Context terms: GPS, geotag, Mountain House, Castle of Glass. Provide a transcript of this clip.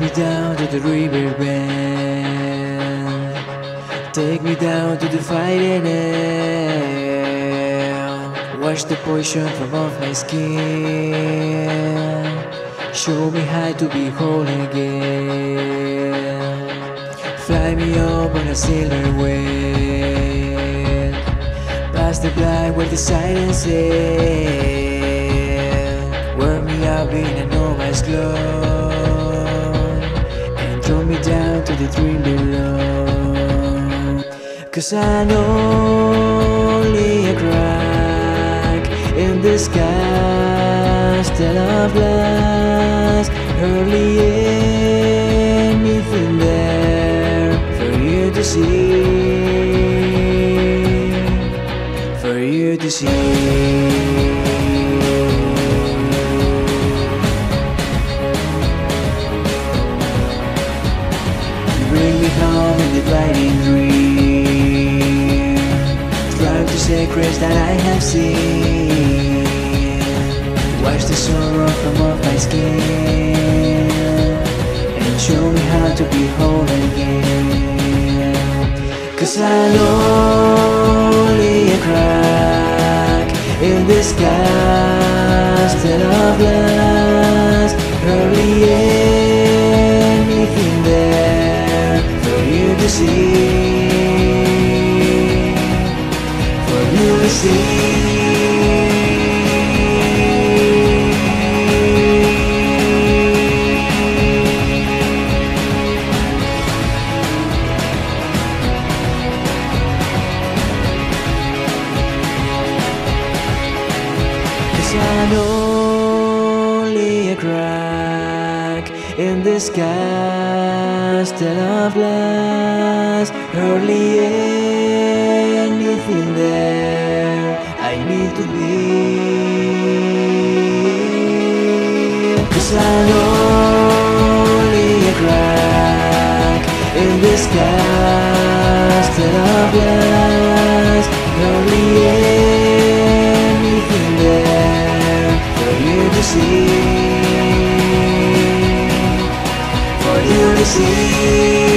me down to the river bend. Take me down to the fighting air. Wash the poison from off my skin. Show me how to be whole again. Fly me up on a silver wing, past the blind where the silence is. Wear me up in a novice glow, down to the dream below. Cause I'm only a crack in this castle of glass, hardly anything there for you to see, for you to see. In the blinding dream, drown the secrets that I have seen. Wash the sorrow from off my skin, and show me how to be whole again. Cause I'm only a crack in this castle of glass, hardly anything there to see, for you to see. Cause I'm only a crack in this castle of glass, hardly anything there I need to be. Cause I'm only a crack in this castle of glass, hardly anything there for you to see, for you to see.